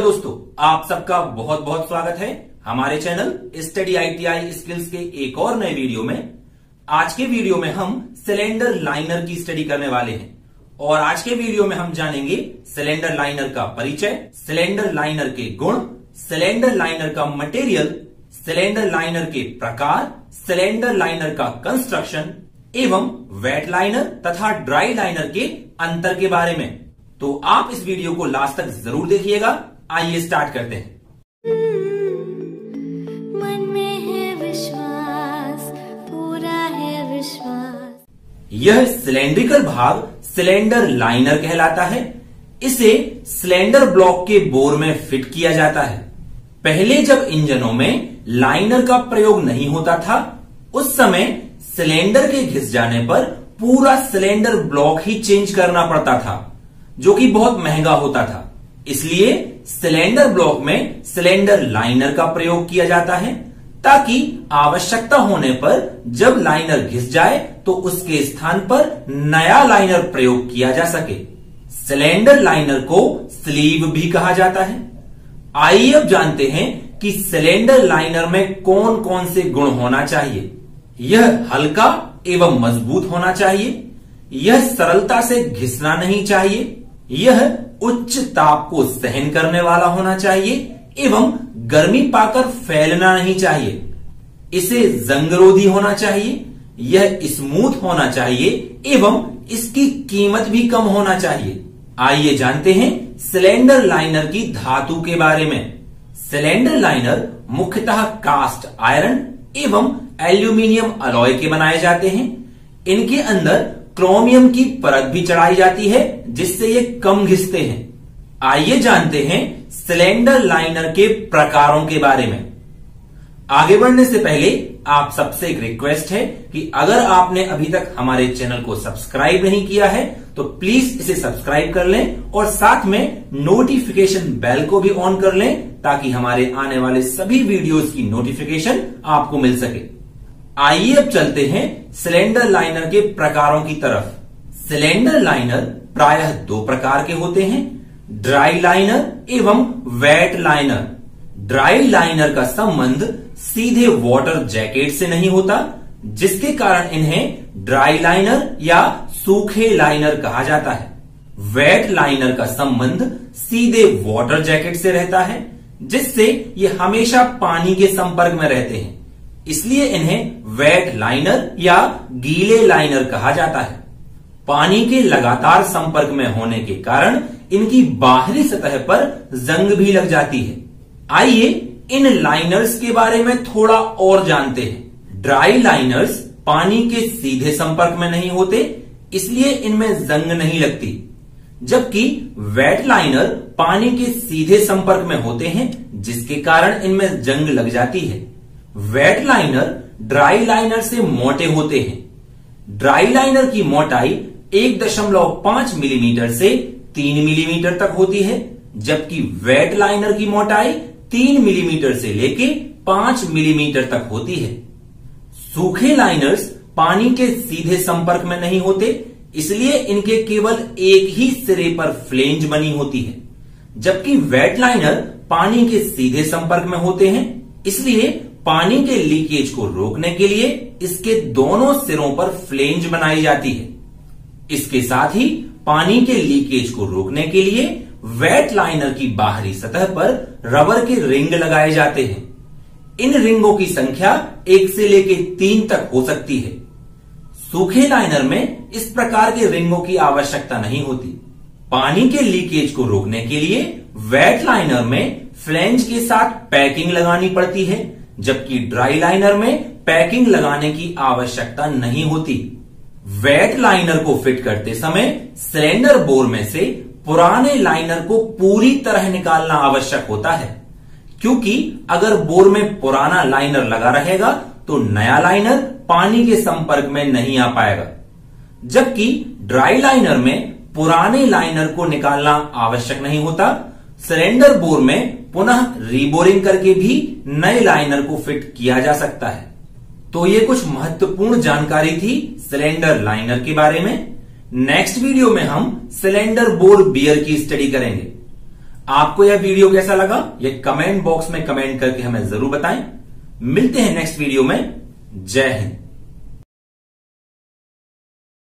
Hello दोस्तों, आप सबका बहुत बहुत स्वागत है हमारे चैनल स्टडी आईटीआई स्किल्स के एक और नए वीडियो में। आज के वीडियो में हम सिलेंडर लाइनर की स्टडी करने वाले हैं और आज के वीडियो में हम जानेंगे सिलेंडर लाइनर का परिचय, सिलेंडर लाइनर के गुण, सिलेंडर लाइनर का मटेरियल, सिलेंडर लाइनर के प्रकार, सिलेंडर लाइनर का कंस्ट्रक्शन एवं वेट लाइनर तथा ड्राई लाइनर के अंतर के बारे में। तो आप इस वीडियो को लास्ट तक जरूर देखिएगा। आइए स्टार्ट करते हैं। मन में है विश्वास, पूरा है विश्वास। यह सिलेंड्रिकल भाग सिलेंडर लाइनर कहलाता है। इसे सिलेंडर ब्लॉक के बोर में फिट किया जाता है। पहले जब इंजनों में लाइनर का प्रयोग नहीं होता था, उस समय सिलेंडर के घिस जाने पर पूरा सिलेंडर ब्लॉक ही चेंज करना पड़ता था, जो कि बहुत महंगा होता था। इसलिए सिलेंडर ब्लॉक में सिलेंडर लाइनर का प्रयोग किया जाता है, ताकि आवश्यकता होने पर जब लाइनर घिस जाए तो उसके स्थान पर नया लाइनर प्रयोग किया जा सके। सिलेंडर लाइनर को स्लीव भी कहा जाता है। आइए अब जानते हैं कि सिलेंडर लाइनर में कौन कौन से गुण होना चाहिए। यह हल्का एवं मजबूत होना चाहिए। यह सरलता से घिसना नहीं चाहिए। यह उच्च ताप को सहन करने वाला होना चाहिए एवं गर्मी पाकर फैलना नहीं चाहिए। इसे जंगरोधी होना चाहिए। यह स्मूथ होना चाहिए एवं इसकी कीमत भी कम होना चाहिए। आइए जानते हैं सिलेंडर लाइनर की धातु के बारे में। सिलेंडर लाइनर मुख्यतः कास्ट आयरन एवं एल्यूमिनियम अलॉय के बनाए जाते हैं। इनके अंदर क्रोमियम की परत भी चढ़ाई जाती है, जिससे ये कम घिसते हैं। आइए जानते हैं सिलेंडर लाइनर के प्रकारों के बारे में। आगे बढ़ने से पहले आप सबसे एक रिक्वेस्ट है कि अगर आपने अभी तक हमारे चैनल को सब्सक्राइब नहीं किया है तो प्लीज इसे सब्सक्राइब कर लें और साथ में नोटिफिकेशन बेल को भी ऑन कर लें, ताकि हमारे आने वाले सभी वीडियोस की नोटिफिकेशन आपको मिल सके। आइए अब चलते हैं सिलेंडर लाइनर के प्रकारों की तरफ। सिलेंडर लाइनर प्रायः दो प्रकार के होते हैं, ड्राई लाइनर एवं वेट लाइनर। ड्राई लाइनर का संबंध सीधे वाटर जैकेट से नहीं होता, जिसके कारण इन्हें ड्राई लाइनर या सूखे लाइनर कहा जाता है। वेट लाइनर का संबंध सीधे वाटर जैकेट से रहता है, जिससे ये हमेशा पानी के संपर्क में रहते हैं, इसलिए इन्हें वेट लाइनर या गीले लाइनर कहा जाता है। पानी के लगातार संपर्क में होने के कारण इनकी बाहरी सतह पर जंग भी लग जाती है। आइए इन लाइनर्स के बारे में थोड़ा और जानते हैं। ड्राई लाइनर्स पानी के सीधे संपर्क में नहीं होते, इसलिए इनमें जंग नहीं लगती, जबकि वेट लाइनर पानी के सीधे संपर्क में होते हैं, जिसके कारण इनमें जंग लग जाती है। वेट लाइनर ड्राई लाइनर से मोटे होते हैं। ड्राई लाइनर की मोटाई 1.5 मिलीमीटर से 3 मिलीमीटर तक होती है, जबकि वेट लाइनर की मोटाई 3 मिलीमीटर से लेके 5 मिलीमीटर तक होती है। सूखे लाइनर्स पानी के सीधे संपर्क में नहीं होते, इसलिए इनके केवल एक ही सिरे पर फ्लेंज बनी होती है, जबकि वेट लाइनर पानी के सीधे संपर्क में होते हैं, इसलिए पानी के लीकेज को रोकने के लिए इसके दोनों सिरों पर फ्लेंज बनाई जाती है। इसके साथ ही पानी के लीकेज को रोकने के लिए वेट लाइनर की बाहरी सतह पर रबर के रिंग लगाए जाते हैं। इन रिंगों की संख्या 1 से लेकर 3 तक हो सकती है। सूखे लाइनर में इस प्रकार के रिंगों की आवश्यकता नहीं होती। पानी के लीकेज को रोकने के लिए वेट लाइनर में फ्लेंज के साथ पैकिंग लगानी पड़ती है, जबकि ड्राई लाइनर में पैकिंग लगाने की आवश्यकता नहीं होती। वेट लाइनर को फिट करते समय सिलेंडर बोर में से पुराने लाइनर को पूरी तरह निकालना आवश्यक होता है, क्योंकि अगर बोर में पुराना लाइनर लगा रहेगा तो नया लाइनर पानी के संपर्क में नहीं आ पाएगा, जबकि ड्राई लाइनर में पुराने लाइनर को निकालना आवश्यक नहीं होता। सिलेंडर बोर में पुनः रीबोरिंग करके भी नए लाइनर को फिट किया जा सकता है। तो ये कुछ महत्वपूर्ण जानकारी थी सिलेंडर लाइनर के बारे में। नेक्स्ट वीडियो में हम सिलेंडर बोर बियर की स्टडी करेंगे। आपको यह वीडियो कैसा लगा ये कमेंट बॉक्स में कमेंट करके हमें जरूर बताएं। मिलते हैं नेक्स्ट वीडियो में। जय हिंद।